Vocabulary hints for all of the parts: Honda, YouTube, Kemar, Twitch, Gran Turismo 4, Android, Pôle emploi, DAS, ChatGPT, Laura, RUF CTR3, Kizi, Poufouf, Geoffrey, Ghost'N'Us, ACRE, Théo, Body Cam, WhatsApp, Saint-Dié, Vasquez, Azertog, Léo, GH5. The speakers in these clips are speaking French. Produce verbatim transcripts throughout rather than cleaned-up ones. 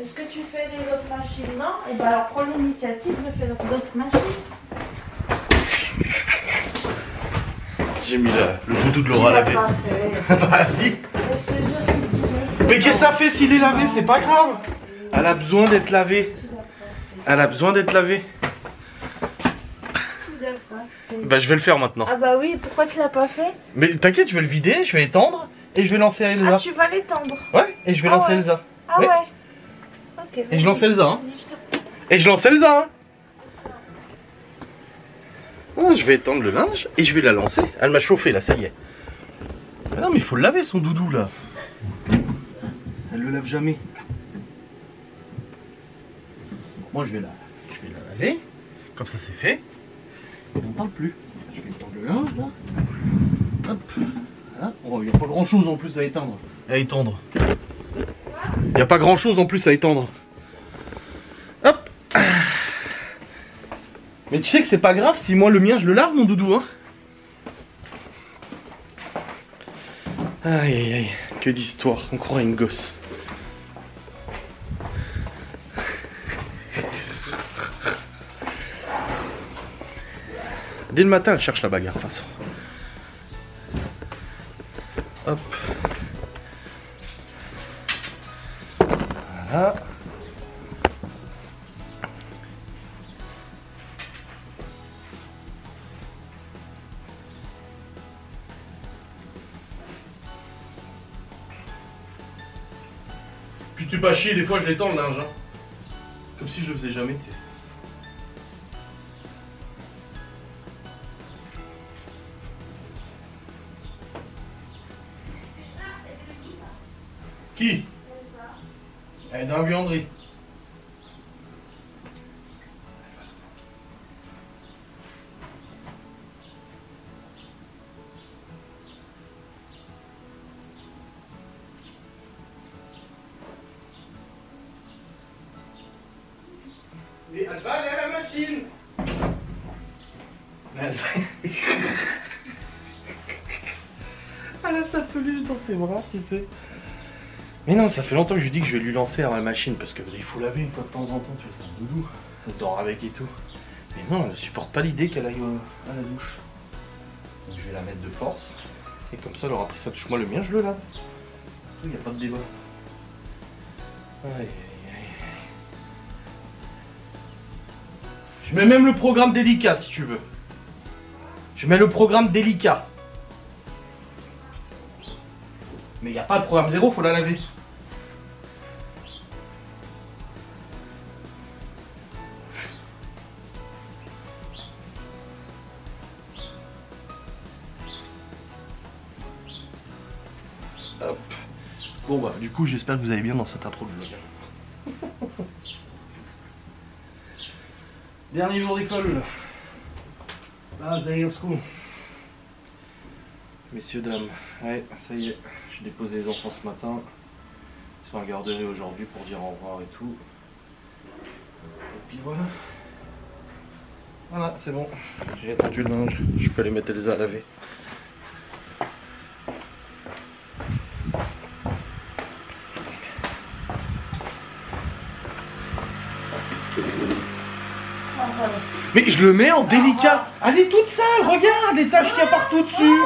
Est-ce que tu fais les autres machines? Non. Et bien alors, prends l'initiative de faire d'autres machines. J'ai mis la, le toutou de Laura à laver. Bah si. Mais qu'est-ce que ça fait s'il est lavé? C'est pas grave. Elle a besoin d'être lavée. Elle a besoin d'être lavée. Bah je vais le faire maintenant. Ah bah oui, pourquoi tu l'as pas fait? Mais t'inquiète, je vais le vider, je vais étendre et je vais lancer Elsa. Ah tu vas l'étendre? Ouais, et je vais ah lancer ouais. Elsa. Ah ouais, ouais. Okay, et je lance Elsa hein. Et je lance Elsa hein. Oh, je vais étendre le linge et je vais la lancer. Elle m'a chauffé là, ça y est. Mais non mais il faut le laver son doudou là. Elle le lave jamais. Moi je vais la, je vais la laver. Comme ça c'est fait. On ne parle plus. Je vais étendre le linge là. Hop. Voilà. Oh, il n'y a pas grand chose en plus à étendre. À étendre. Il n'y a pas grand chose en plus à étendre. Hop. Mais tu sais que c'est pas grave si moi le mien je le lave mon doudou hein. Aïe aïe aïe, que d'histoire, on croit à une gosse. Dès le matin elle cherche la bagarre de toute façon. Hop. Voilà. Puis t'es pas chier, des fois je l'étends le linge hein. Comme si je le faisais jamais t'sais. Qui? Elle est dans la buanderie. Mais elle va aller à la machine. Elle va... Elle a sa peluche dans ses bras, tu sais. Mais non, ça fait longtemps que je lui dis que je vais lui lancer à la machine parce qu'il faut laver une fois de temps en temps, tu vois, c'est un doudou, elle dort avec et tout. Mais non, elle ne supporte pas l'idée qu'elle aille euh, à la douche. Donc je vais la mettre de force et comme ça elle aura pris sa douche. Moi le mien, je le lave. Il n'y a pas de débat. Aïe, aïe, aïe. Je mets même le programme délicat si tu veux. Je mets le programme délicat. Mais il n'y a pas de programme zéro, faut la laver. Hop. Bon bah du coup j'espère que vous allez bien dans cette intro de vlog. Dernier jour d'école. Last day of school. Messieurs, dames, ouais, ça y est, j'ai déposé les enfants ce matin. Ils sont à garderie aujourd'hui pour dire au revoir et tout. Et puis voilà. Voilà, c'est bon. J'ai étendu le linge, je peux aller mettre Elsa à laver. Mais je le mets en délicat. Elle est toute sale, regarde les taches qu'il y a partout dessus.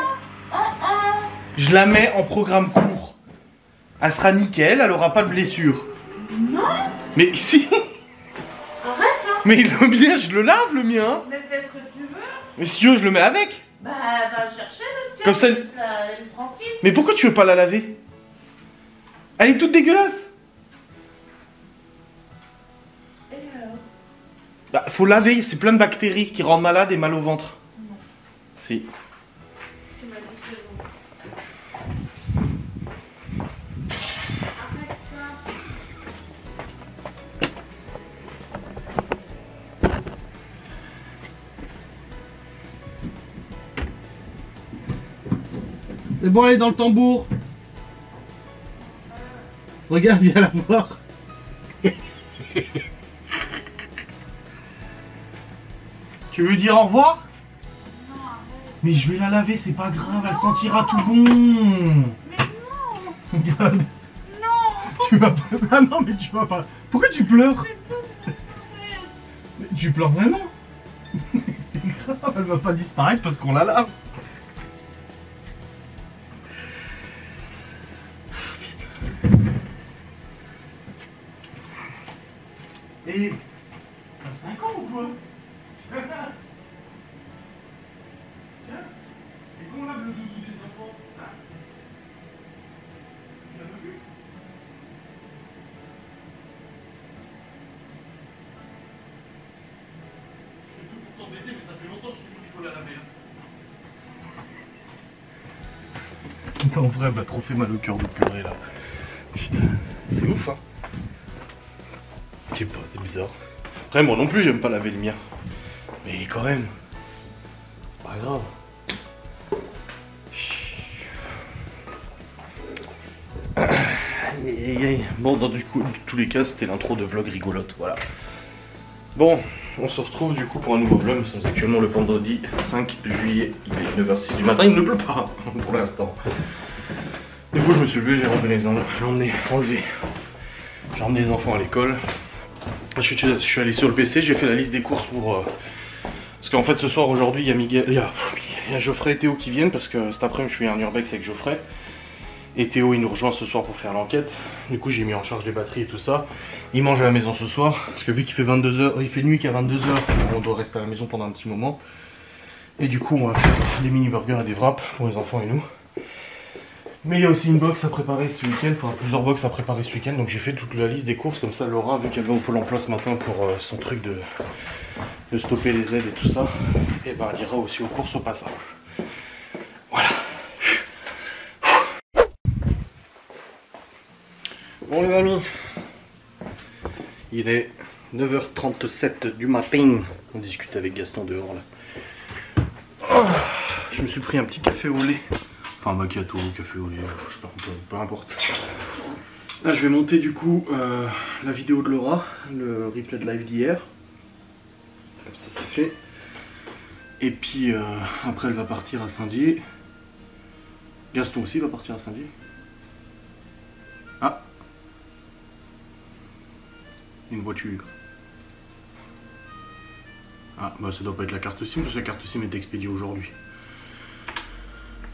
Je la mets en programme court. Elle sera nickel, elle aura pas de blessure. Non. Mais si. Arrête hein. Mais le mien, je le lave le mien. Mais fais ce que tu veux. Mais si tu veux, je le mets avec. Bah va chercher le tien. Comme ça. Elle... Elle est tranquille. Mais pourquoi tu veux pas la laver? Elle est toute dégueulasse. Et alors? Bah faut laver, c'est plein de bactéries qui rendent malade et mal au ventre. Non. Si. C'est bon, elle est dans le tambour. Regarde, viens la voir. Tu veux dire au revoir? Non, arrête. Mais je vais la laver, c'est pas grave, non. Elle sentira tout bon. Mais non. Regarde. Non. Tu vas pas... Ah non, mais tu vas pas... Pourquoi tu pleures? Mais tu pleures vraiment? Grave, elle va pas disparaître parce qu'on la lave. Et... T'as cinq ans ou quoi? Tiens, et qu'on lave le doudou des enfants? Tu l'as pas vu? Je suis tout pour t'embêter, mais ça fait longtemps que je te dis qu'il faut la laver. Hein. Non, en vrai, elle m'a trop fait mal au cœur de pleurer là. Putain, c'est ouf hein. Je sais pas, c'est bizarre. Après moi non plus j'aime pas laver le mien. Mais quand même. Pas grave. Bon dans du coup tous les cas c'était l'intro de vlog rigolote, voilà. Bon, on se retrouve du coup pour un nouveau vlog. Nous sommes actuellement le vendredi cinq juillet. Il est neuf heures six du matin, il ne pleut pas pour l'instant. Du coup je me suis levé, j'ai rempli les enfants, j'ai emmené, enlevé. J'ai emmené les enfants à l'école. Je suis, je suis allé sur le P C, j'ai fait la liste des courses pour... Euh, parce qu'en fait ce soir, aujourd'hui, il y a Miguel, il y a, il y a Geoffrey et Théo qui viennent parce que cet après-midi, je suis en urbex avec Geoffrey. Et Théo, il nous rejoint ce soir pour faire l'enquête. Du coup, j'ai mis en charge les batteries et tout ça. Il mange à la maison ce soir parce que vu qu'il fait vingt-deux heures, il fait nuit qu'à vingt-deux heures, on doit rester à la maison pendant un petit moment. Et du coup, on va faire des mini-burgers et des wraps pour les enfants et nous. Mais il y a aussi une box à préparer ce week-end, enfin plusieurs box à préparer ce week-end, donc j'ai fait toute la liste des courses, comme ça Laura, vu qu'elle va au Pôle emploi ce matin pour euh, son truc de, de stopper les aides et tout ça, et ben elle ira aussi aux courses au passage. Voilà. Bon les amis, il est neuf heures trente-sept du matin, on discute avec Gaston dehors là. Oh, je me suis pris un petit café au lait. Enfin, macchiato, café au lait, je parle pas, peu importe. Là, je vais monter du coup euh, la vidéo de Laura, le replay de live d'hier. Comme ça, c'est fait. Et puis, euh, après, elle va partir à Saint-Dié. Gaston aussi va partir à Saint-Dié. Ah! Une voiture. Ah, bah ça doit pas être la carte SIM, parce que la carte SIM est expédiée aujourd'hui.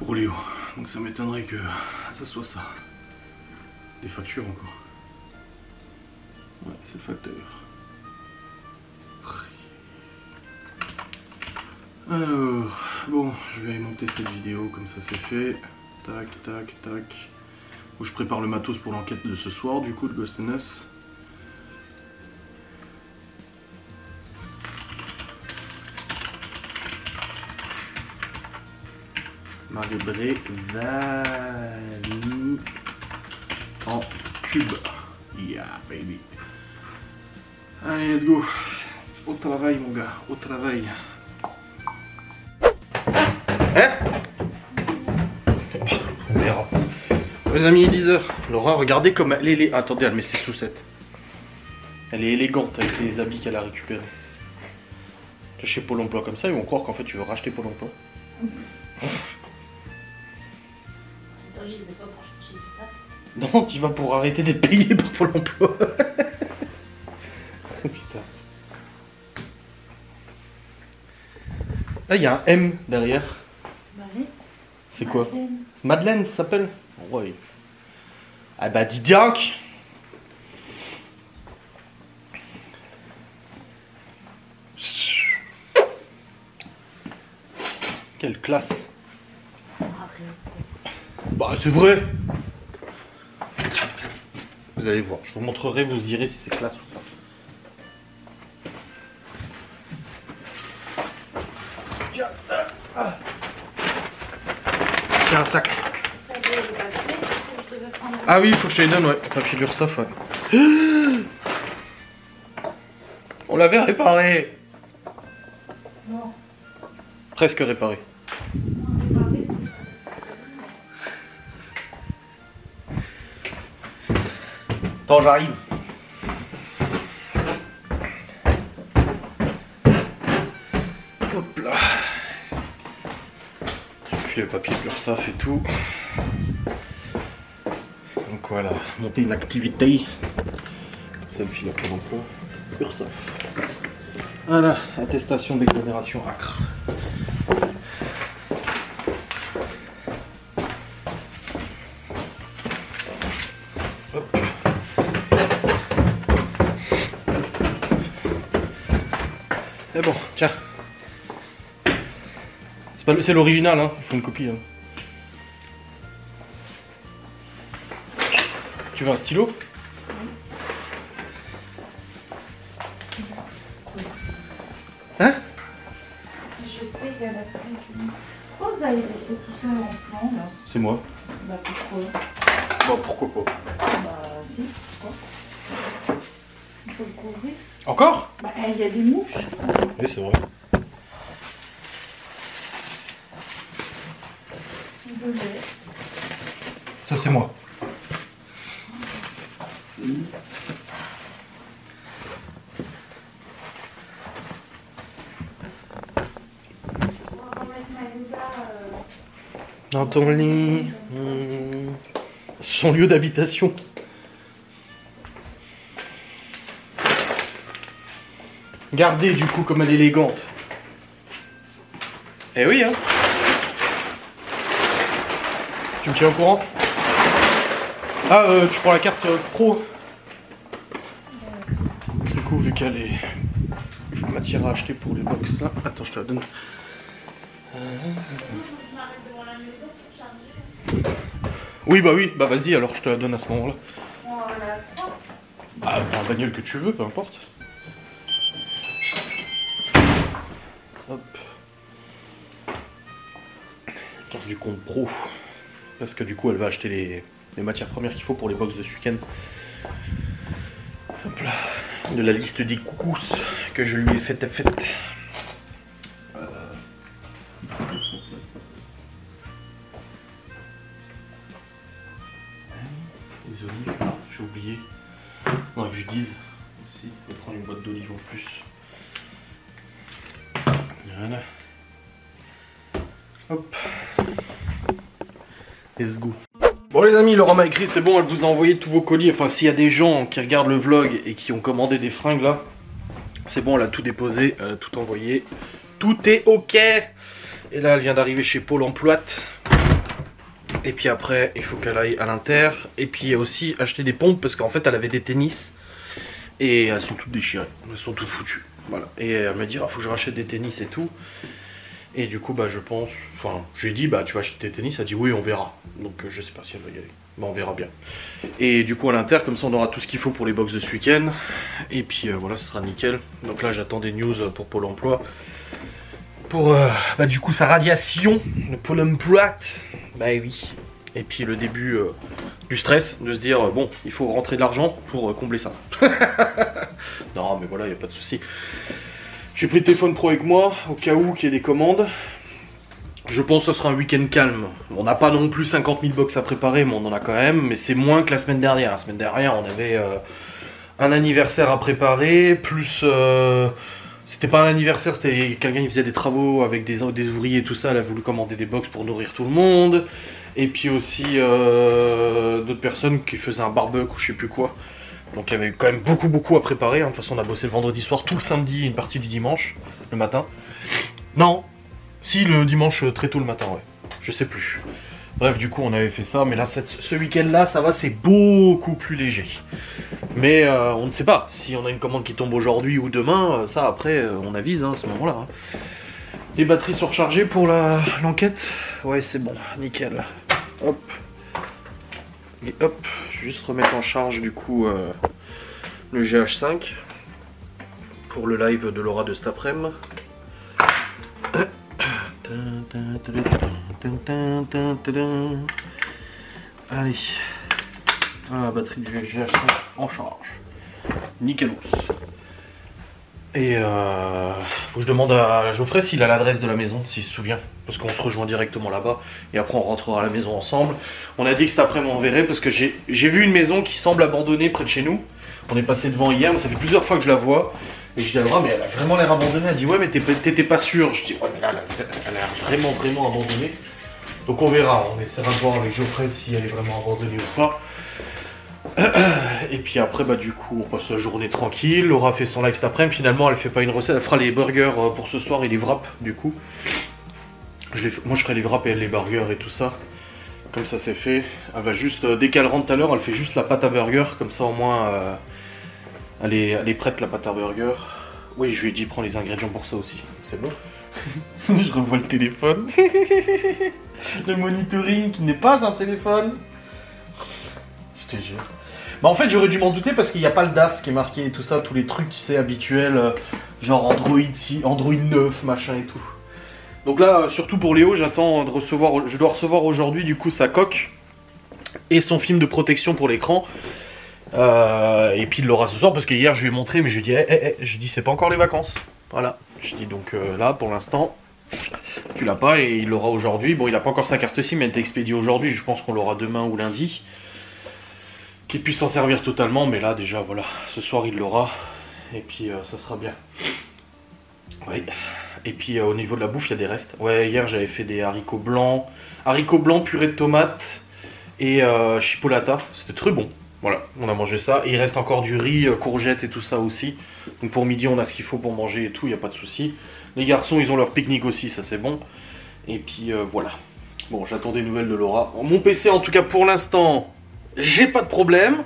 Pour Léo, donc ça m'étonnerait que ça soit ça. Des factures encore. Ouais, c'est le facteur. Alors, bon, je vais monter cette vidéo comme ça c'est fait. Tac, tac, tac. Où je prépare le matos pour l'enquête de ce soir, du coup, de Ghost'N'Us. Mario Brévani en cube. Yeah baby. Allez let's go. Au travail mon gars, au travail. Hein? On verra. Mes amis, dix heures. Laura, regardez comme elle est... Les... Attendez, elle met ses chaussettes. Elle est élégante avec les habits qu'elle a récupérés. Chez Pôle emploi comme ça, ils vont croire qu'en fait tu veux racheter Pôle emploi. Hein? Non, tu vas pour arrêter d'être payé par Pôle emploi. Putain. Là, il y a un M derrière. Bah oui. C'est quoi? Madeleine s'appelle? Ouais. Ah bah dis donc. Quelle classe. Bah c'est vrai. Vous allez voir, je vous montrerai, vous direz si c'est classe ou pas. Tiens, un sac. Ah oui, il faut que je te les donne, ouais. Papier d'Urssaf, ouais. On l'avait réparé. Non. Presque réparé. Attends, j'arrive. Hop là. J'ai fait le papier de l'Urssaf et tout. Donc donc voilà, monter une activité. Ça me file à Pôle emploi. Ursa. Voilà, attestation d'exonération A C R E. C'est bon, tiens. C'est l'original, hein. Ils font une copie. Hein. Tu veux un stylo? Hein? Je sais qu'il y a la fin. Pourquoi vous avez laissé tout ça en plan là? C'est moi. Bah pourquoi? Bon, pourquoi pas? Bah si, pourquoi? Il faut le couvrir. Encore? Bah il y a des mouches. Oui, c'est vrai. Ça c'est moi. Dans ton lit, mmh. Son lieu d'habitation. Regardez du coup comme elle est élégante. Eh oui hein. Tu me tiens au courant? Ah euh, tu prends la carte euh, pro. Du coup vu qu'elle est matière à acheter pour les box là. Attends je te la donne. Euh... Oui bah oui, bah vas-y alors je te la donne à ce moment là. Ah bah un bagnole que tu veux, peu importe. Hop. Carte du compte pro. Parce que du coup elle va acheter les, les matières premières qu'il faut pour les box de ce week-end. Hop là. De la liste des coucous que je lui ai faite à fête. J'ai oublié. Non, que je dise aussi. Je vais prendre une boîte d'olives en plus. Voilà. Hop. Let's go. Bon les amis, Laura m'a écrit, c'est bon, elle vous a envoyé tous vos colis. Enfin, s'il y a des gens qui regardent le vlog et qui ont commandé des fringues là, c'est bon, elle a tout déposé, elle a tout envoyé. Tout est ok. Et là, elle vient d'arriver chez Pôle emploi. Et puis après, il faut qu'elle aille à l'inter. Et puis aussi acheter des pompes parce qu'en fait, elle avait des tennis. Et elles sont toutes déchirées. Elles sont toutes foutues. Voilà. Et elle m'a dit, il faut que je rachète des tennis et tout. Et du coup, bah, je pense... Enfin, je lui ai dit, bah, tu vas acheter tes tennis. Elle a dit, oui, on verra. Donc, je sais pas si elle va y aller. Bah, on verra bien. Et du coup, à l'inter, comme ça, on aura tout ce qu'il faut pour les box de ce week-end. Et puis, euh, voilà, ce sera nickel. Donc là, j'attends des news pour Pôle emploi. Pour, euh, bah, du coup, sa radiation. Le Pôle emploi. Bah oui. Et puis le début euh, du stress, de se dire, euh, bon, il faut rentrer de l'argent pour euh, combler ça. Non, mais voilà, il n'y a pas de souci. J'ai pris le téléphone pro avec moi, au cas où qu'il y ait des commandes. Je pense que ce sera un week-end calme. On n'a pas non plus cinquante mille box à préparer, mais on en a quand même. Mais c'est moins que la semaine dernière. La semaine dernière, on avait euh, un anniversaire à préparer, plus... Euh, c'était pas un anniversaire, c'était quelqu'un qui faisait des travaux avec des, des ouvriers et tout ça, elle a voulu commander des box pour nourrir tout le monde. Et puis aussi euh, d'autres personnes qui faisaient un barbecue ou je sais plus quoi. Donc il y avait quand même beaucoup beaucoup à préparer. De toute façon on a bossé le vendredi soir, tout le samedi et une partie du dimanche, le matin. Non, si le dimanche très tôt le matin, ouais, je sais plus. Bref, du coup, on avait fait ça, mais là, cette, ce week-end-là, ça va, c'est beaucoup plus léger. Mais euh, on ne sait pas si on a une commande qui tombe aujourd'hui ou demain. Euh, ça, après, euh, on avise hein, à ce moment-là. Hein. Les batteries sont rechargées pour l'enquête. Ouais, c'est bon, nickel. Hop. Et hop, je vais juste remettre en charge, du coup, euh, le G H cinq pour le live de Laura de cet après-midi. Allez, voilà la batterie du G H cinq en charge, nickelos. Et euh, faut que je demande à Geoffrey s'il a l'adresse de la maison, s'il se souvient, parce qu'on se rejoint directement là-bas et après on rentrera à la maison ensemble. On a dit que cet après-midi on verrait parce que j'ai vu une maison qui semble abandonnée près de chez nous. On est passé devant hier, mais ça fait plusieurs fois que je la vois. Et je dis à Laura, mais elle a vraiment l'air abandonnée. Elle dit, ouais, mais t'étais pas sûr. Je dis, ouais, mais là, elle a l'air vraiment, vraiment abandonnée. Donc on verra. On essaiera de voir avec Geoffrey si elle est vraiment abandonnée ou pas. Et puis après, bah, du coup, on passe la journée tranquille. Laura fait son live cet après-midi. Finalement, elle fait pas une recette. Elle fera les burgers pour ce soir et les wraps, du coup. Je les... Moi, je ferai les wraps et elle les burgers et tout ça. Comme ça, c'est fait. Elle va juste, dès qu'elle rentre tout à l'heure, elle fait juste la pâte à burger. Comme ça, au moins, euh... elle, est... elle est prête, la pâte à burger. Oui, je lui ai dit, prends les ingrédients pour ça aussi. C'est bon. Je revois le téléphone. Le monitoring qui n'est pas un téléphone. Je te jure. Bah en fait j'aurais dû m'en douter parce qu'il n'y a pas le D A S qui est marqué et tout ça, tous les trucs tu sais habituels, euh, genre Android six, Android neuf, machin et tout. Donc là, euh, surtout pour Léo, j'attends de recevoir, je dois recevoir aujourd'hui du coup sa coque et son film de protection pour l'écran. Euh, et puis il l'aura ce soir parce que hier je lui ai montré mais je lui ai dit, hey, hey, hey. Je lui ai dit c'est pas encore les vacances. Voilà, je dis donc euh, là pour l'instant tu l'as pas et il l'aura aujourd'hui. Bon, il n'a pas encore sa carte SIM, elle est expédiée aujourd'hui, je pense qu'on l'aura demain ou lundi. Qu'il puisse s'en servir totalement, mais là déjà voilà, ce soir il l'aura et puis euh, ça sera bien. Oui. Et puis euh, au niveau de la bouffe il y a des restes. Ouais, hier j'avais fait des haricots blancs, haricots blancs purée de tomates et euh, chipolata, c'était très bon. Voilà, on a mangé ça et il reste encore du riz, courgettes et tout ça aussi. Donc pour midi on a ce qu'il faut pour manger et tout, il n'y a pas de souci. Les garçons ils ont leur pique-nique aussi, ça c'est bon. Et puis euh, voilà. Bon, j'attends des nouvelles de Laura. Mon P C en tout cas pour l'instant... J'ai pas de problème.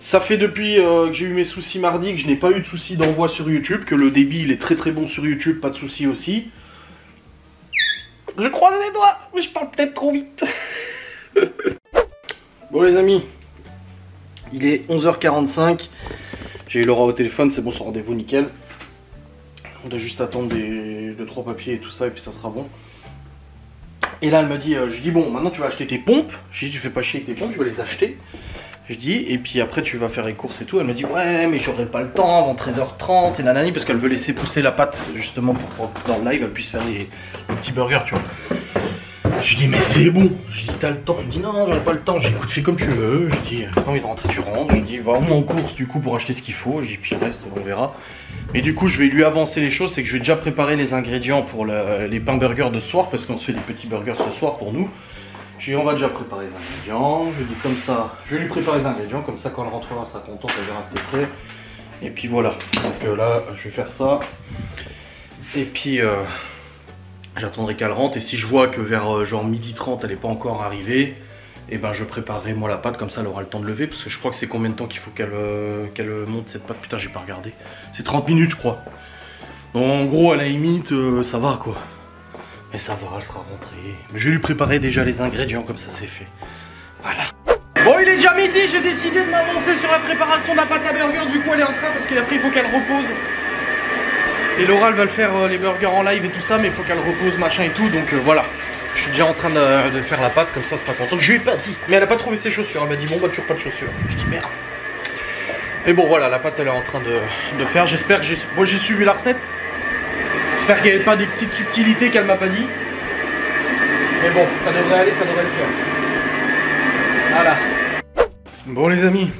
Ça fait depuis euh, que j'ai eu mes soucis mardi que je n'ai pas eu de soucis d'envoi sur YouTube, que le débit il est très très bon sur YouTube, pas de soucis aussi. Je croise les doigts, mais je parle peut-être trop vite. Bon les amis, il est onze heures quarante-cinq. J'ai eu Laura au téléphone, c'est bon, son rendez-vous nickel. On doit juste attendre des deux trois papiers et tout ça et puis ça sera bon. Et là elle me dit, euh, je lui dis bon maintenant tu vas acheter tes pompes, je lui dis tu fais pas chier avec tes pompes, tu vas les acheter. Je dis et puis après tu vas faire les courses et tout, elle me dit ouais mais j'aurai pas le temps avant treize heures trente et nanani parce qu'elle veut laisser pousser la pâte justement pour que dans le live elle puisse faire les, les petits burgers tu vois. Je dis mais c'est bon, je dis t'as le temps, elle me dit non non j'aurai pas le temps, je dis écoute fais comme tu veux, je dis t'as envie de rentrer tu rentres, je dis va au moins en course du coup pour acheter ce qu'il faut, je dis puis reste on verra. Et du coup je vais lui avancer les choses, c'est que je vais déjà préparer les ingrédients pour le, les pains burgers de ce soir, parce qu'on se fait des petits burgers ce soir pour nous. J'ai on va déjà préparer les ingrédients, je dis comme ça, je vais lui préparer les ingrédients, comme ça quand elle rentrera ça contente, elle verra que c'est prêt. Et puis voilà, donc euh, là je vais faire ça. Et puis euh, j'attendrai qu'elle rentre, et si je vois que vers euh, genre midi trente elle n'est pas encore arrivée, et ben je préparerai moi la pâte, comme ça elle aura le temps de lever, parce que je crois que c'est combien de temps qu'il faut qu'elle euh, qu'elle monte cette pâte, putain j'ai pas regardé, c'est trente minutes je crois, donc en gros à la limite euh, ça va quoi, mais ça va, elle sera rentrée, mais je vais lui préparer déjà les ingrédients comme ça c'est fait, voilà. Bon il est déjà midi, j'ai décidé de m'avancer sur la préparation de la pâte à burger, du coup elle est en train, parce qu'après il faut qu'elle repose, et Laura elle va le faire euh, les burgers en live et tout ça, mais il faut qu'elle repose machin et tout, donc euh, voilà. Je suis déjà en train de, de faire la pâte, comme ça elle sera contente. Je lui ai pas dit, mais elle a pas trouvé ses chaussures. Elle m'a dit bon bah toujours pas de chaussures. Je dis merde. Mais bon voilà, la pâte elle est en train de, de faire. J'espère que j'ai bon, j'ai suivi la recette. J'espère qu'il n'y avait pas des petites subtilités qu'elle m'a pas dit. Mais bon, ça devrait aller, ça devrait le faire. Voilà. Bon les amis,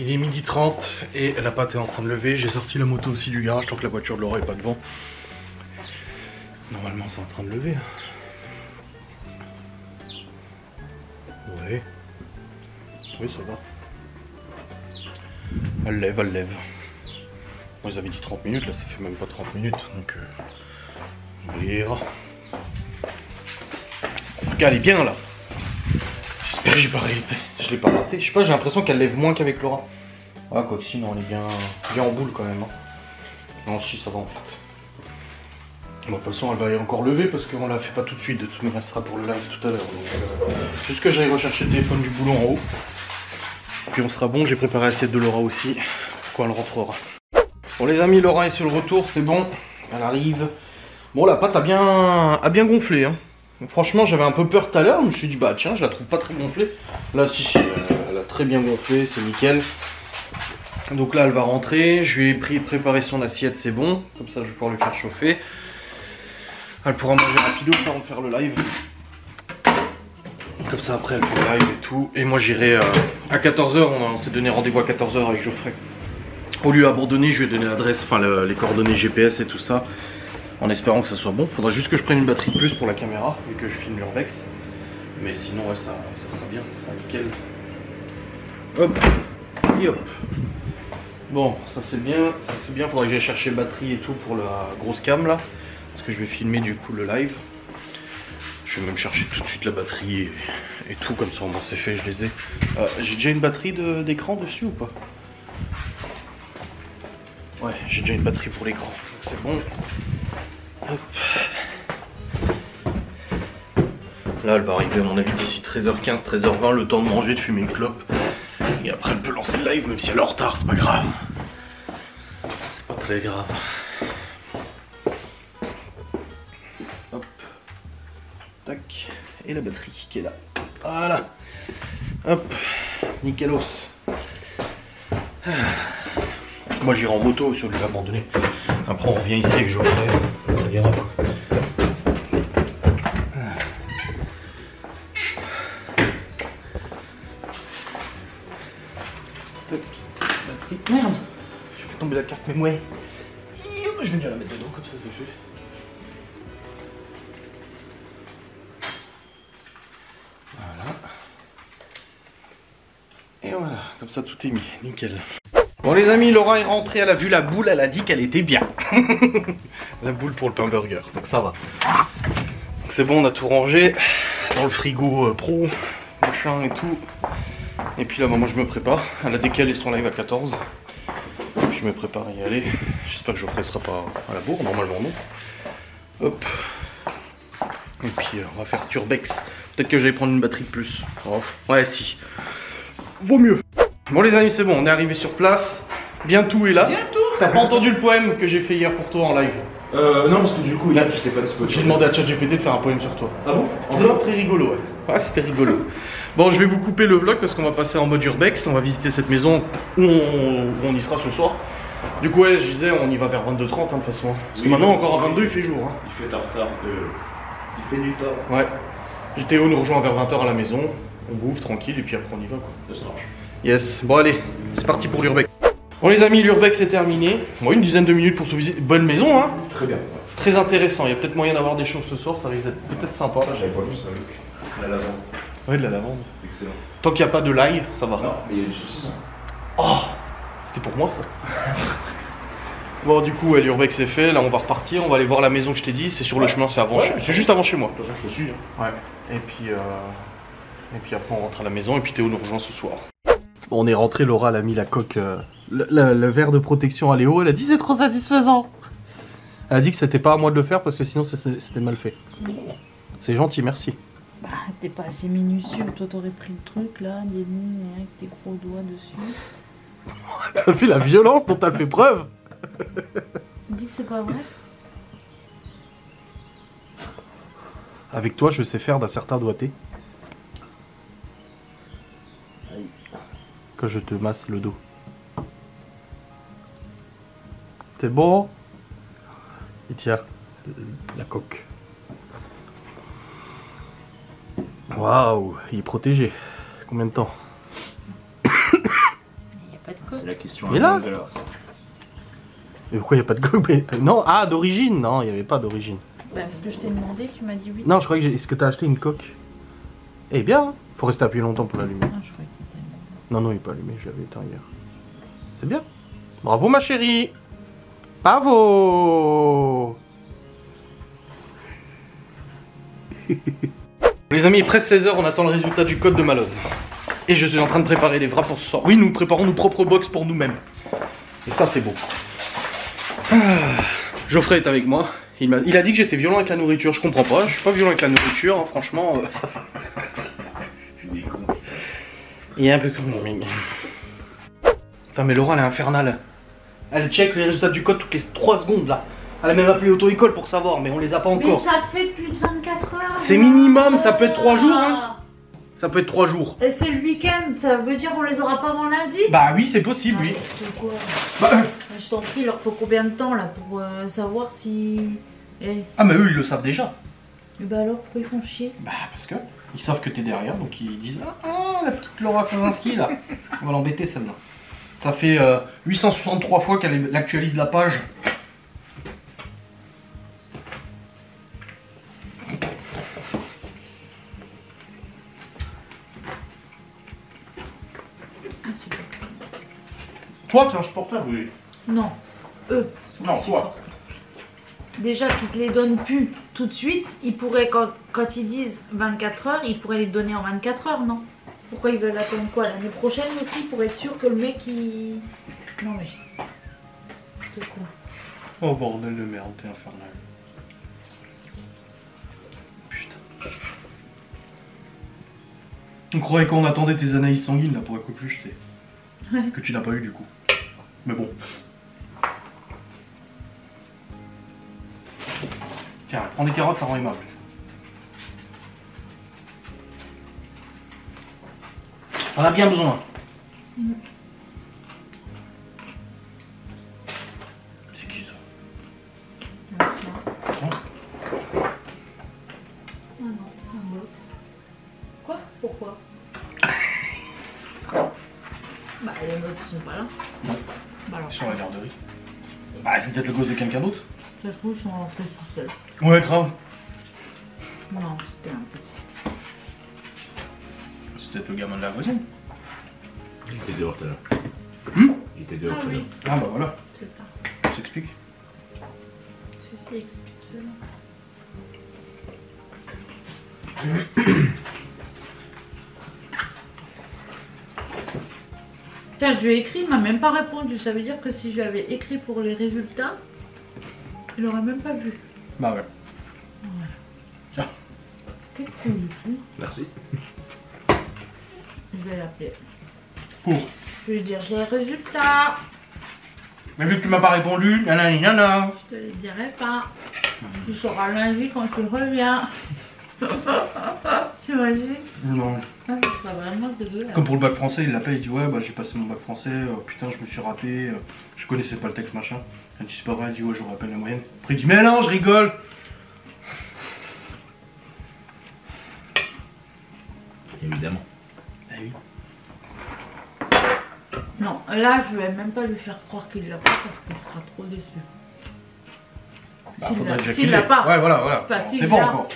il est midi trente et la pâte est en train de lever. J'ai sorti la moto aussi du garage tant que la voiture de Laura n'est pas devant. Normalement c'est en train de lever. Ouais. Oui ça va. Elle lève, elle lève. Moi ils avaient dit trente minutes, là ça fait même pas trente minutes. Donc euh, on verra. En tout cas elle est bien là. J'espère que j'ai pas raté. Je l'ai pas raté. Je sais pas, j'ai l'impression qu'elle lève moins qu'avec Laura. Ah quoi que si, non elle est bien, bien en boule quand même. Hein. Non si ça va en fait. Bon, de toute façon, elle va aller encore lever parce qu'on la fait pas tout de suite. De toute manière, elle sera pour le live tout à l'heure. Juste que j'aille rechercher le téléphone du boulot en haut. Puis on sera bon. J'ai préparé l'assiette de Laura aussi. Quand elle rentrera. Bon, les amis, Laura est sur le retour. C'est bon. Elle arrive. Bon, la pâte a bien, a bien gonflé. Hein. Franchement, j'avais un peu peur tout à l'heure. Je me suis dit, bah tiens, je la trouve pas très gonflée. Là, si, si, elle a très bien gonflé. C'est nickel. Donc là, elle va rentrer. Je lui ai pris, préparé son assiette. C'est bon. Comme ça, je vais pouvoir lui faire chauffer. Elle pourra manger rapido avant de faire le live. Comme ça après elle fait le live et tout. Et moi j'irai euh, à quatorze heures, on, on s'est donné rendez-vous à quatorze heures avec Geoffrey. Au lieu d'abandonner, je lui ai donné l'adresse, enfin le, les coordonnées G P S et tout ça. En espérant que ça soit bon. Faudra juste que je prenne une batterie de plus pour la caméra et que je filme l'urbex. Mais sinon ouais, ça, ça sera bien, ça sera nickel. Hop, et hop. Bon, ça c'est bien, ça c'est bien. Faudrait que j'aille chercher batterie et tout pour la grosse cam là, parce que je vais filmer du coup le live. Je vais même chercher tout de suite la batterie et, et tout, comme ça au moins c'est fait, je les ai. Euh, j'ai déjà une batterie d'écran de, dessus ou pas? Ouais, j'ai déjà une batterie pour l'écran, donc c'est bon. Hop. Là, elle va arriver à mon avis d'ici treize heures quinze, treize heures vingt, le temps de manger, de fumer une clope. Et après, elle peut lancer le live, même si elle est en retard, c'est pas grave. C'est pas très grave. Hop. Tac. Et la batterie qui est là. Voilà. Hop. Nickelos. Ah. Moi j'irai en moto si on lui a abandonné. Après on revient ici avec Geoffrey, ça ira. Toc, batterie. Merde, j'ai fait tomber la carte mémoire. Je vais déjà la mettre dedans, comme ça c'est fait. Voilà. Et voilà, comme ça tout est mis, nickel. Bon les amis, Laura est rentrée, elle a vu la boule, elle a dit qu'elle était bien. La boule pour le pain burger, donc ça va. Donc c'est bon, on a tout rangé dans le frigo euh, pro, machin et tout. Et puis là, moi je me prépare, elle a décalé son live à quatorze. Je me prépare à y aller, j'espère que Geoffrey ne sera pas à la bourre, normalement non. Hop. Et puis euh, on va faire ce turbex, peut-être que j'allais prendre une batterie de plus. Oh. Ouais si, vaut mieux. Bon les amis, c'est bon, on est arrivé sur place. Bientôt est là. Bientôt. T'as pas entendu le poème que j'ai fait hier pour toi en live? Euh non, parce que du coup là j'étais pas dispo. J'ai demandé à ChatGPT de faire un poème sur toi. Ah bon? C'était très rigolo, ouais. Ouais, c'était rigolo. Bon, je vais vous couper le vlog parce qu'on va passer en mode urbex. On va visiter cette maison où on, où on y sera ce soir. Du coup ouais, je disais on y va vers vingt-deux heures trente hein, de toute façon. Parce que oui, maintenant encore à vingt-deux il fait jour hein. Il fait tard tard de... Il fait du tard. Ouais. Théo nous rejoint vers vingt heures à la maison. On bouffe tranquille et puis après on y va quoi. Ça se marche. Yes, bon allez, c'est parti pour l'urbex. Bon les amis, l'urbex est terminé. Bon, une dizaine de minutes pour se visiter. Bonne maison hein. Très bien. Ouais. Très intéressant, il y a peut-être moyen d'avoir des choses ce soir, ça risque d'être peut-être sympa. Ça j'avais pas vu ça, Luc. La lavande. Ouais, de la lavande. Excellent. Tant qu'il n'y a pas de l'ail, ça va. Non, mais il y a du saucisson. Oh, c'était pour moi ça. Bon du coup, ouais, l'urbex est fait, là on va repartir, on va aller voir la maison que je t'ai dit. C'est sur ouais. Le chemin, c'est avant. Ouais, c'est juste avant chez moi. De toute façon je te suis. Hein. Ouais. Et puis, euh... et puis après on rentre à la maison et puis Théo nous rejoint ce soir. On est rentré, Laura elle a mis la coque, euh, le, le, le verre de protection à Léo, elle a dit c'est trop satisfaisant. Elle a dit que c'était pas à moi de le faire parce que sinon c'était mal fait. C'est gentil, merci. Bah t'es pas assez minutieux, toi t'aurais pris le truc là, des lignes avec tes gros doigts dessus. T'as vu la violence dont t'as fait preuve. Dis que c'est pas vrai. Avec toi je sais faire d'un certain doigté. Que je te masse le dos. T'es bon? Et tiens, la coque. Waouh, il est protégé. Combien de temps? Il n'y a pas de coque. C'est la question. Mais là mais pourquoi il n'y a pas de coque? Mais... Non, ah, d'origine. Non, il n'y avait pas d'origine. Bah, parce que je t'ai demandé, tu m'as dit oui. Non, je croyais que... Est-ce que t'as acheté une coque? Eh bien, hein, faut rester appuyé longtemps pour l'allumer. Ah, je croyais. Non, non, il n'est pas allumé, je l'avais éteint hier. C'est bien. Bravo, ma chérie. Bravo. Les amis, il est presque seize heures, on attend le résultat du code de Malone. Et je suis en train de préparer les wraps pour ce soir. Oui, nous préparons nos propres box pour nous-mêmes. Et ça, c'est beau. Ah. Geoffrey est avec moi. Il a, il a dit que j'étais violent avec la nourriture. Je comprends pas, je suis pas violent avec la nourriture. Hein. Franchement, euh, ça fait... Il est un peu comme mon mec. Putain mais Laura elle est infernale. Elle check les résultats du code toutes les trois secondes là. Elle a même appelé auto-école pour savoir mais on les a pas encore. Mais ça fait plus de vingt-quatre heures. C'est minimum, ça peut être trois jours hein. Ça peut être trois jours. Et c'est le week-end, ça veut dire qu'on les aura pas avant lundi? Bah oui c'est possible oui. Bah, euh... Je t'en prie, il leur faut combien de temps là pour euh, savoir si... Eh. Ah mais eux ils le savent déjà. Et bah alors pourquoi ils font chier? Bah parce que... Ils savent que t'es derrière, donc ils disent ah, ah la petite Laura Sazinski là, on va l'embêter celle-là. Ça fait euh, huit cent soixante-trois fois qu'elle actualise la page. Toi, t'es insupportable, oui. Non, eux sont non, toi. Déjà qu'ils te les donnent plus tout de suite, ils pourraient, quand, quand ils disent vingt-quatre heures, ils pourraient les donner en vingt-quatre heures, non? Pourquoi ils veulent attendre quoi? L'année prochaine aussi, pour être sûr que le mec il... Non mais... De quoi? Oh bordel de merde, t'es infernal. Putain. On croyait qu'on attendait tes analyses sanguines là pour écoupler, je sais. Que tu n'as pas eu du coup. Mais bon. Tiens, prends des carottes, ça rend aimable. On a bien besoin. Mmh. C'est qui ça? Mmh. Hein? Ah non, c'est un boss. Quoi? Pourquoi? Quoi? Bah les autres ils sont pas là. Non. Bah, alors, ils sont à la garderie. Bah c'est peut-être le gosse de quelqu'un d'autre. Ça se trouve ils sont rentrés tout seuls. Ouais grave. Non, c'était un petit. C'était le gamin de la voisine. Il était dehors tout à l'heure. Hum Il était dehors tout à l'heure. Ah bah voilà. C'est ça. On s'explique. Ceci explique cela. Putain, je lui ai écrit, il m'a même pas répondu. Ça veut dire que si je lui avais écrit pour les résultats, il aurait même pas vu. Bah ouais. Ouais. Tiens. Quel cool. Merci. Je vais l'appeler. Pour je vais lui dire j'ai les résultats. Mais vu que tu m'as pas répondu, nanani nanana. Je te les dirai pas. Tu sauras lundi quand tu reviens. Tu imagines? Non. Ah, ça serait vraiment dégueulasse. Comme pour le bac français, il l'appelle, il dit ouais bah j'ai passé mon bac français, euh, putain je me suis raté, euh, je connaissais pas le texte machin. Elle dit c'est pas vrai, il dit ouais je rappelle la moyenne. Après il dit mais non je rigole. Évidemment. Non, là je vais même pas lui faire croire qu'il l'a pas parce qu'il sera trop déçu. Bah, s'il l'a si l'a pas, ouais, voilà, voilà. Enfin, si c'est bon encore.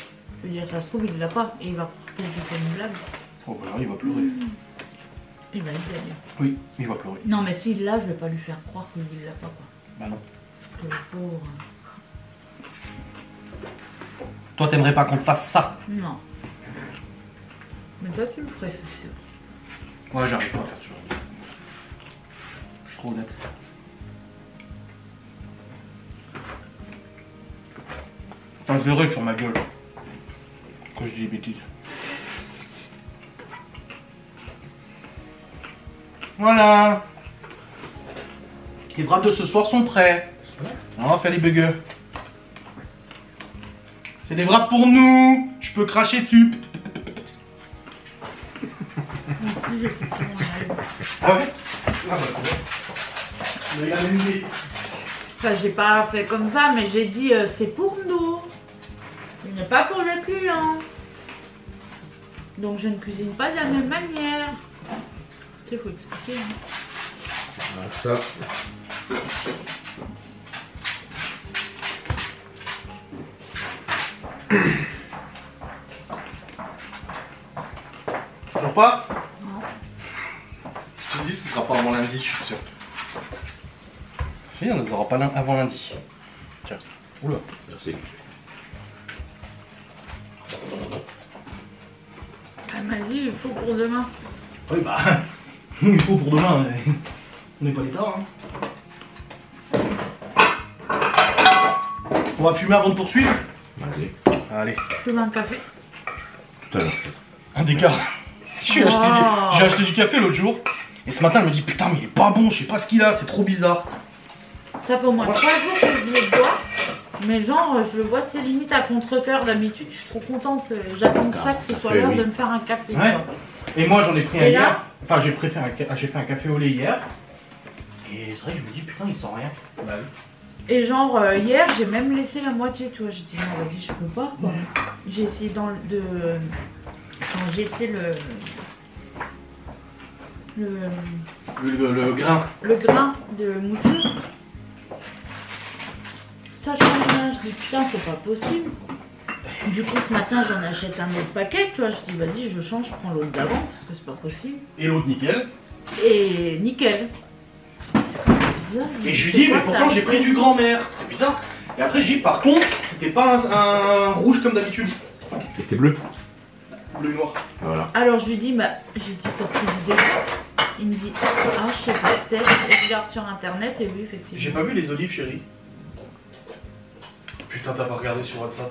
Je veux dire, ça se trouve, il l'a pas et il va croire que j'ai fait une blague. Oh, bah alors, il va pleurer. Mmh. Il va pleurer. Oui, il va pleurer. Non, mais s'il l'a, je vais pas lui faire croire qu'il l'a pas quoi. Bah non. Le pauvre. Toi, t'aimerais pas qu'on fasse ça? Non. Mais toi, tu le ferais, c'est sûr. Ouais, j'arrive pas à faire toujours. Je suis trop honnête. Putain, je verrai sur ma gueule quand je dis des bêtises. Voilà. Les wraps de ce soir sont prêts. On va faire les burgers. C'est des wraps pour nous. Je peux cracher dessus. Ah ouais? Ah bah ouais. Enfin, j'ai pas fait comme ça, mais j'ai dit euh, c'est pour nous. Il n'est pas pour le client. Donc je ne cuisine pas de la même manière. Tu sais, faut expliquer. Hein. Ah, ça. Toujours pas? Ce sera pas avant lundi, je suis sûr. On ne les aura pas avant lundi. Tiens. Oula. Merci. Elle m'a dit il faut pour demain. Oui bah. Il faut pour demain. Mais... On n'est pas les torts. Hein. On va fumer avant de poursuivre. Vas-y. Allez. Fume un café. Tout à l'heure. Un dégât. J'ai acheté, oh. du... acheté du café l'autre jour. Et ce matin, elle me dit putain, mais il est pas bon, je sais pas ce qu'il a, c'est trop bizarre. Ça fait au moins trois jours que je le bois, mais genre, je le bois, c'est limite à contre-cœur. D'habitude, je suis trop contente, j'attends que ça, que ce soit l'heure de me faire un café. Ouais. Et moi, j'en ai pris un hier, enfin, j'ai préféré un... j'ai fait un café au lait hier, et c'est vrai que je me dis putain, il sent rien. Bah, oui. Et genre, euh, hier, j'ai même laissé la moitié, tu vois, j'ai dit non, vas-y, je peux pas, quoi. Ouais. J'ai essayé dans le. De... Quand j'étais le. Le, le, le, le grain. Le grain de mouture. Ça change rien, je dis putain c'est pas possible. Du coup ce matin j'en achète un autre paquet, tu vois, je dis vas-y je change, je prends l'autre d'avant parce que c'est pas possible. Et l'autre nickel. Et nickel. C'est Et je lui dis, mais pourtant j'ai pris du grand-mère, c'est bizarre. Et après je dis, par contre, c'était pas un, un rouge comme d'habitude. C'était bleu. Bleu noir. Voilà. Alors je lui dis, bah, j'ai dit, t'as pris du débat. Il me dit, ah, je sais pas, peut-être. Et je regarde sur internet et lui, effectivement. J'ai pas vu les olives, chérie. Putain, t'as pas regardé sur WhatsApp.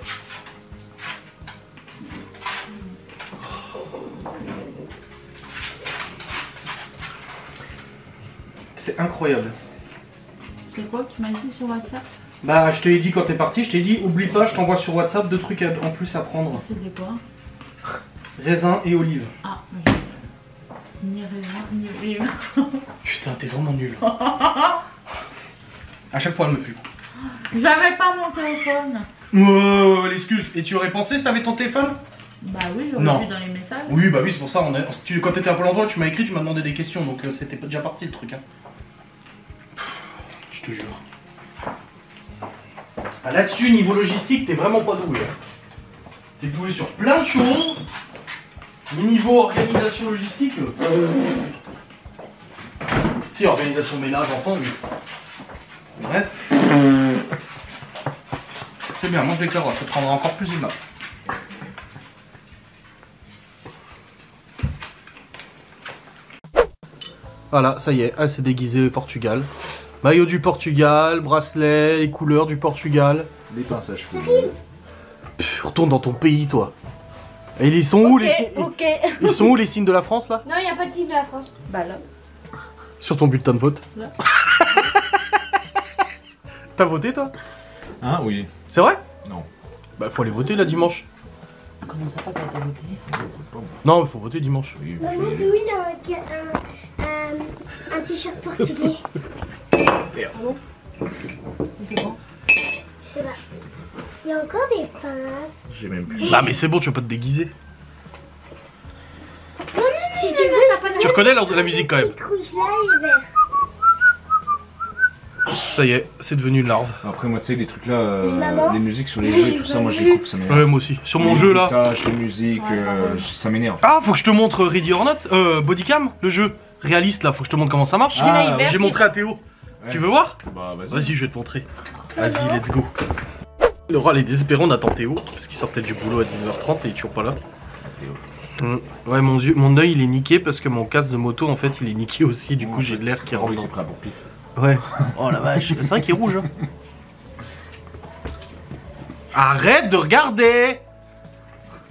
C'est incroyable. C'est quoi que tu m'as dit sur WhatsApp? Bah je te l'ai dit quand t'es parti, je t'ai dit oublie pas, je t'envoie sur WhatsApp deux trucs à, en plus à prendre. C'était quoi? Raisin et olive. Ah oui. Ni raisin, ni olive. Putain t'es vraiment nul. À chaque fois elle me pue. J'avais pas mon téléphone. Oh l'excuse, et tu aurais pensé si t'avais ton téléphone? Bah oui, j'aurais vu dans les messages. Oui bah oui c'est pour ça, on a, tu, quand t'étais à Pôle emploi tu m'as écrit, tu m'as demandé des questions, donc euh, c'était déjà parti le truc hein. Je te jure. Ah, là-dessus, niveau logistique, t'es vraiment pas doué. T'es doué sur plein de choses. Mais niveau organisation logistique... Euh... Si, organisation ménage, enfant, oui. Le reste... C'est bien, mange des carottes, ça te prendra encore plus de mal. Voilà, ça y est, elle s'est déguisée au Portugal. Maillot du Portugal, bracelet, les couleurs du Portugal. Les pinces à cheveux. Pff, retourne dans ton pays, toi. Et ils sont okay, où les signes okay. Ils sont où les signes de la France là? Non, il n'y a pas de signe de la France. Bah là. Sur ton bulletin de vote. Là. T'as voté toi? Hein, oui. C'est vrai? Non. Bah faut aller voter là dimanche. Comment ça pas t'as voté? Non, il faut voter dimanche. Oui, oui. Maman, oui, il a un, un, un t-shirt portugais. Pardon. Je sais pas. Il y a encore des pinces. J'ai même plus. Bah mais c'est bon, tu vas pas te déguiser. Non, non, non, si non, tu veux, t'as pas de... Tu reconnais la, la musique quand même. Ça y est, c'est devenu une larve. Après moi tu sais que des trucs là, euh, les musiques sur les jeux et tout ça, moi je les coupe, ça m'énerve. Ouais moi aussi. Sur mon jeu là. Les musiques, euh, ça m'énerve. Ah faut que je te montre Ready or Not, euh, Body Cam, le jeu réaliste là, faut que je te montre comment ça marche. Ah, j'ai montré à Théo. Ouais. Tu veux voir? Bah vas-y. Vas-y, je vais te montrer. Vas-y, let's go. Laura, elle est désespérée, on attend Théo, parce qu'il sortait du boulot à dix-neuf heures trente et il est toujours pas là. Théo. Mmh. Ouais, mon, yeux, mon oeil il est niqué parce que mon casque de moto en fait il est niqué aussi, du coup j'ai de l'air qui rentre. Dans... Prêt à bourpif. Ouais. Oh la vache, c'est vrai qu'il est rouge. Hein. Arrête de regarder.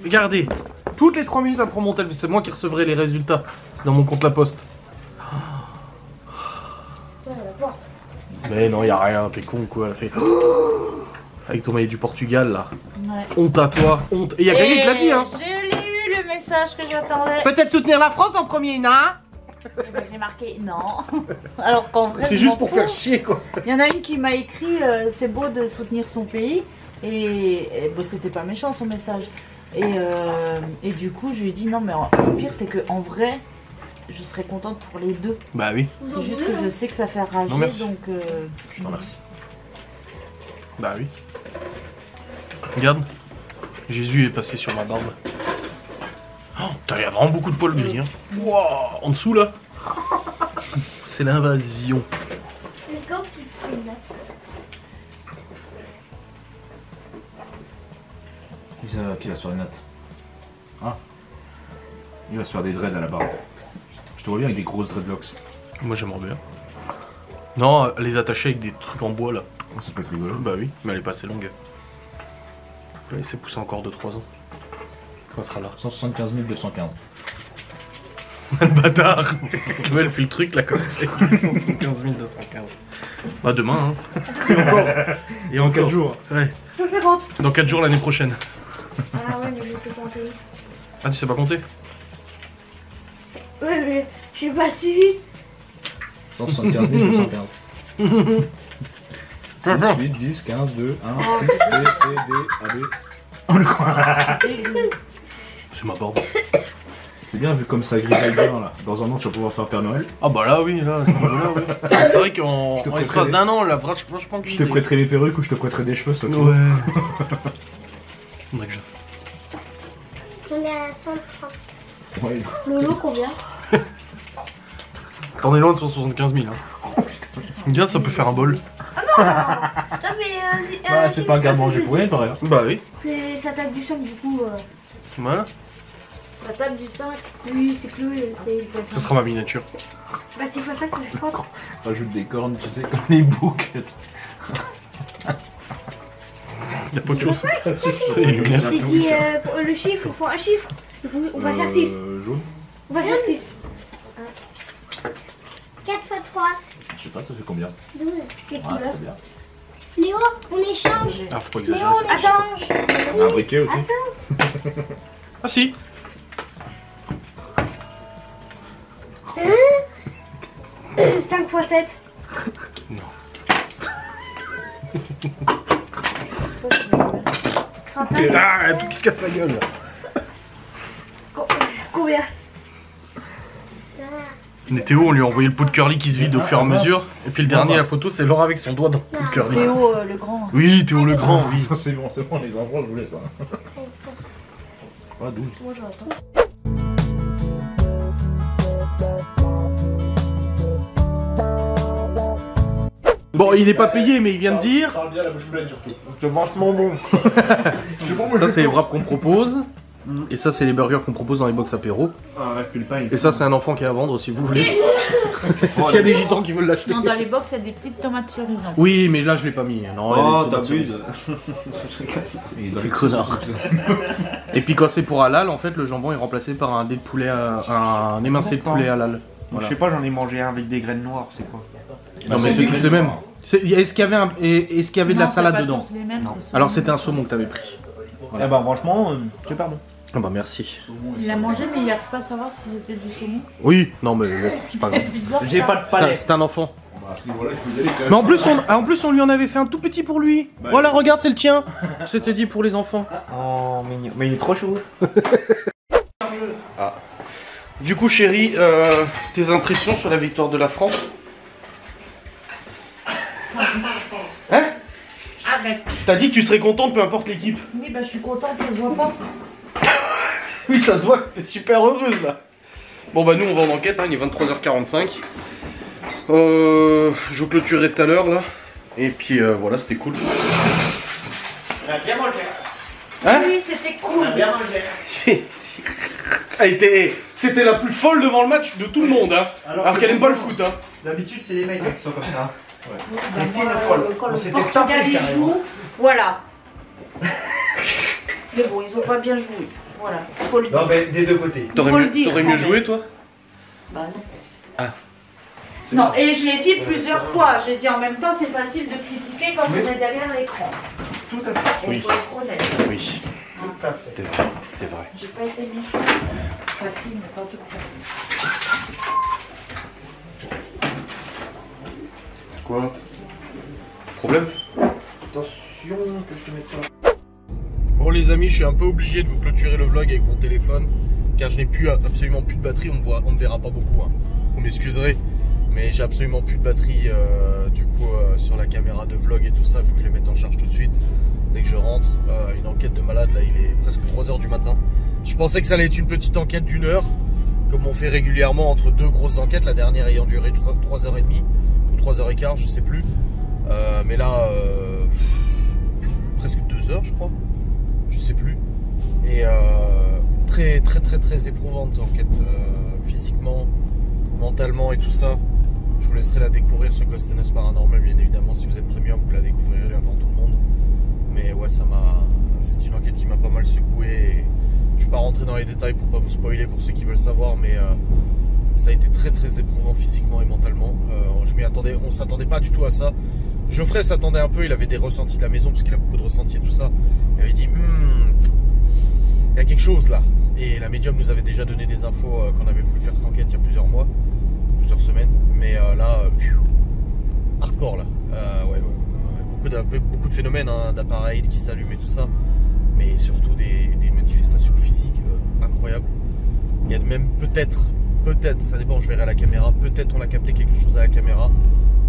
Regardez, toutes les trois minutes après mon tel, c'est moi qui recevrai les résultats. C'est dans mon compte la poste. Mais non, y'a rien, t'es con quoi, elle a fait. Avec ton maillet du Portugal là. Ouais. Honte à toi, honte. Et y'a quelqu'un qui l'a dit hein. Je l'ai eu le message que j'attendais. Peut-être soutenir la France en premier, Ina. Ben, j'ai marqué non. Alors qu'en vrai. C'est juste pour faire chier quoi. Il y en a une qui m'a écrit euh, c'est beau de soutenir son pays. Et, et bon, c'était pas méchant son message. Et, euh, et du coup, je lui ai dit non, mais le pire c'est que en vrai. Je serais contente pour les deux. Bah oui. C'est juste que je sais que ça fait rager, non, merci. Donc... Euh... Je t'en remercie. Bah oui. Regarde. Jésus est passé sur ma barbe. Oh, t'as vraiment beaucoup de poils gris, hein. Wow, en dessous, là. C'est l'invasion. Qui va se faire des nattes? Hein? Il va se faire des dreads à la barbe. Tu reviens avec des grosses dreadlocks. Moi j'aimerais bien. Non, les attacher avec des trucs en bois là. Ça peut être rigolo. Bah oui, mais elle est pas assez longue. Elle s'est poussée encore deux trois ans. Quand sera là. cent soixante-quinze mille deux cent quinze. Le bâtard. Ouais, elle fait le truc là comme ça. cent soixante-quinze mille deux cent quinze. Bah demain hein. Et encore. Et en quatre jours. Ouais. cent cinquante. Dans quatre jours l'année prochaine. Ah ouais, mais je sais compter. Ah tu sais pas compter? Ouais, mais je suis pas suivi. cent soixante-quinze mille deux cent quinze. six, huit, dix, quinze, deux, un, six, B, C, D, A, B. On le croit. C'est ma barbe. C'est bien vu comme ça grésille bien là. Dans un an, tu vas pouvoir faire Père Noël. Ah bah là, oui, là, c'est vrai qu'en l'espace d'un an, la vraie, je pense que je te prêterai les perruques ou je te prêterai des cheveux, c'est toi. Ouais. On a que je... On est à cent trente. Ouais. Lolo, combien? T'en es loin de cent soixante-quinze mille hein. Oh, putain. Regarde, ça peut faire un bol. Ah non, non, mais... Euh, bah, c'est pas un garde-manger pourri, pareil. Bah oui. Ça tape du sang, du coup. Euh... Voilà. Ça tape du sang, oui, c'est cloué. Ça sera ma miniature. Bah, c'est quoi ça que ça fait trente. Rajoute des cornes, tu sais, comme les boucs. Y'a pas de chose. J'ai dit euh, le chiffre, il faut un chiffre. On va euh, faire six. Jaune. On va faire six. quatre fois trois. Je sais pas, ça fait combien? douze. Quelle couleur? Léo, on échange. Ah, faut pas exagérer. Léo, on échange. Si. Un briquet aussi. Attends. Ah si. cinq fois sept. Non. Putain, tout qui se casse la gueule. Combien? Théo, on lui a envoyé le pot de curly qui se vide au fur et à mesure. Et puis le dernier, la photo, c'est Laura avec son doigt dans le pot de curly. Théo euh, le grand. Oui, Théo le grand, oui. C'est bon, c'est bon, les enfants, je vous laisse. Ah, douze. Moi, j'attends. Bon, il n'est pas payé, mais il vient de dire. Parle bien la bouche pleine surtout. C'est vachement bon. Ça, c'est les wraps qu'on propose. Et ça, c'est les burgers qu'on propose dans les box apéro. Ah, ouais, pain, et ça, c'est un enfant qui est à vendre si vous voulez. S'il y a des gitans qui veulent l'acheter. Non, dans les box, il y a des petites tomates cerises. Oui, mais là, je l'ai pas mis. Non, oh, t'abuses. Et puis, quand c'est pour halal, en fait, le jambon est remplacé par un dé de poulet, à... un émincé de poulet halal. Voilà. Je sais pas, j'en ai mangé un avec des graines noires, c'est quoi? Non, mais c'est tous les mêmes. Est-ce qu'il y avait, un... Est-ce qu'il y avait de la salade dedans? Alors, c'était un saumon que t'avais pris. Voilà. Eh bah franchement, euh, super bon. Ah bah merci. Il a mangé mais il n'arrive pas à savoir si c'était du saumon. Oui, non mais c'est pas grave. J'ai pas de palais. C'est un enfant. Bah, à ce niveau-là, je vous ai dit quand même. Mais en plus, on... ah, en plus on lui en avait fait un tout petit pour lui. Bah, voilà, oui. Regarde, c'est le tien. C'était dit pour les enfants. Oh mignon, mais il est trop chou. Ah. Du coup chérie, euh, tes impressions sur la victoire de la France? Hein? T'as dit que tu serais contente peu importe l'équipe. Oui bah je suis contente, ça se voit pas. Oui ça se voit que t'es super heureuse là. Bon bah nous on va en enquête, hein, il est vingt-trois heures quarante-cinq. Euh, je clôturerai tout à l'heure là. Et puis euh, voilà, c'était cool. On a bien mangé. Hein? Oui c'était cool. On a bien mangé. C'était la plus folle devant le match de tout le monde, hein. Alors, alors qu'elle aime pas le foot, hein. D'habitude c'est les mecs qui sont comme ça. Ouais. Oui, bah les filles folles. Quand le Portugal les joue, voilà. Mais bon, ils ont pas bien joué. Voilà. Faut le dire. Non, mais des deux côtés. T'aurais mieux, t'aurais mieux joué, toi? Bah non. Ah. Non, et je l'ai dit plusieurs fois. J'ai dit en même temps, c'est facile de critiquer quand oui. On est derrière l'écran. Tout à fait. Oui. Faut être honnête. Oui. Tout à fait. C'est vrai. C'est vrai. J'ai pas été méchant. Facile, mais pas tout le temps. Quoi? Problème? Attention que je te mette ça. Bon les amis, je suis un peu obligé de vous clôturer le vlog avec mon téléphone car je n'ai plus absolument plus de batterie, on me voit, on me verra pas beaucoup. Hein. Vous m'excuserez, mais j'ai absolument plus de batterie euh, du coup euh, sur la caméra de vlog et tout ça, il faut que je les mette en charge tout de suite. Dès que je rentre, euh, une enquête de malade, là il est presque trois heures du matin. Je pensais que ça allait être une petite enquête d'une heure, comme on fait régulièrement entre deux grosses enquêtes, la dernière ayant duré trois heures trente. trois heures quinze, je sais plus, euh, mais là euh, presque deux heures je crois, je sais plus, et euh, très très très très éprouvante enquête euh, physiquement, mentalement et tout ça. Je vous laisserai la découvrir, ce Ghost'N'Us paranormal bien évidemment, si vous êtes premium vous la découvrirez avant tout le monde, mais ouais ça m'a, c'est une enquête qui m'a pas mal secoué, et je vais pas rentrer dans les détails pour pas vous spoiler pour ceux qui veulent savoir, mais euh, ça a été très très éprouvant physiquement et mentalement. Euh, je m'y attendais, on s'attendait pas du tout à ça. Geoffrey s'attendait un peu, il avait des ressentis de la maison parce qu'il a beaucoup de ressentis et tout ça. Il avait dit, il y a quelque chose là. Et la médium nous avait déjà donné des infos euh, qu'on avait voulu faire cette enquête il y a plusieurs mois, plusieurs semaines. Mais euh, là, euh, pfiou, hardcore là. Euh, ouais, ouais, ouais, beaucoup, de, beaucoup de phénomènes, hein, d'appareils qui s'allument et tout ça. Mais surtout des, des manifestations physiques euh, incroyables. Il y a même peut-être... Peut-être, ça dépend, je verrai à la caméra, peut-être on a capté quelque chose à la caméra.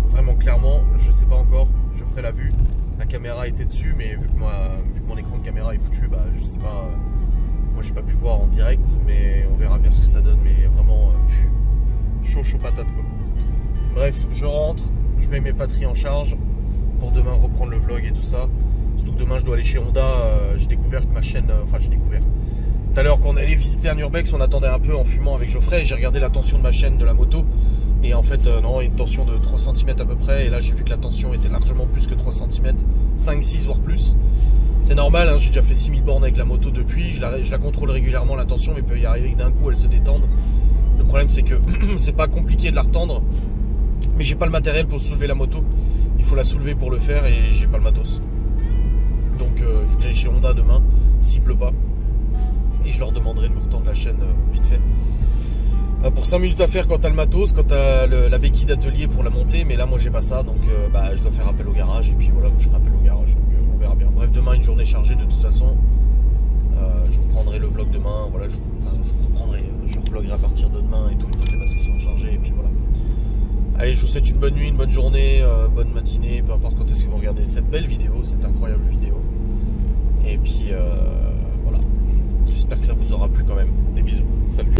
Vraiment clairement, je sais pas encore, je ferai la vue. La caméra était dessus, mais vu que, moi, vu que mon écran de caméra est foutu, bah je sais pas. Euh, moi j'ai pas pu voir en direct, mais on verra bien ce que ça donne, mais vraiment euh, chaud chaud patate quoi. Bref, je rentre, je mets mes batteries en charge pour demain reprendre le vlog et tout ça. Surtout que demain je dois aller chez Honda, euh, j'ai découvert que ma chaîne, euh, enfin j'ai découvert tout à l'heure qu'on allait visiter un urbex, on attendait un peu en fumant avec Geoffrey, j'ai regardé la tension de ma chaîne de la moto et en fait euh, non, une tension de trois centimètres à peu près, et là j'ai vu que la tension était largement plus que trois centimètres, cinq, six voire plus. C'est normal, hein, j'ai déjà fait six mille bornes avec la moto depuis, je la, je la contrôle régulièrement la tension, mais il peut y arriver que d'un coup elle se détende. Le problème c'est que c'est pas compliqué de la retendre, mais j'ai pas le matériel pour soulever la moto, il faut la soulever pour le faire et j'ai pas le matos. Donc euh, il faut que j'aille chez Honda demain, s'il pleut pas, et je leur demanderai de me retendre la chaîne euh, vite fait. Euh, pour cinq minutes à faire quand t'as le matos, quand t'as la béquille d'atelier pour la monter, mais là moi j'ai pas ça, donc euh, bah, je dois faire appel au garage, et puis voilà, je ferai appel au garage, donc euh, on verra bien. Bref, demain une journée chargée de toute façon, euh, je vous prendrai le vlog demain, voilà, je vous, enfin, je vous reprendrai, je vloggerai à partir de demain et tout, une fois que les batteries sont chargées, et puis voilà. Allez, je vous souhaite une bonne nuit, une bonne journée, euh, bonne matinée, peu importe quand est-ce que vous regardez cette belle vidéo, cette incroyable vidéo. Et puis, euh, voilà. J'espère que ça vous aura plu quand même. Des bisous. Salut.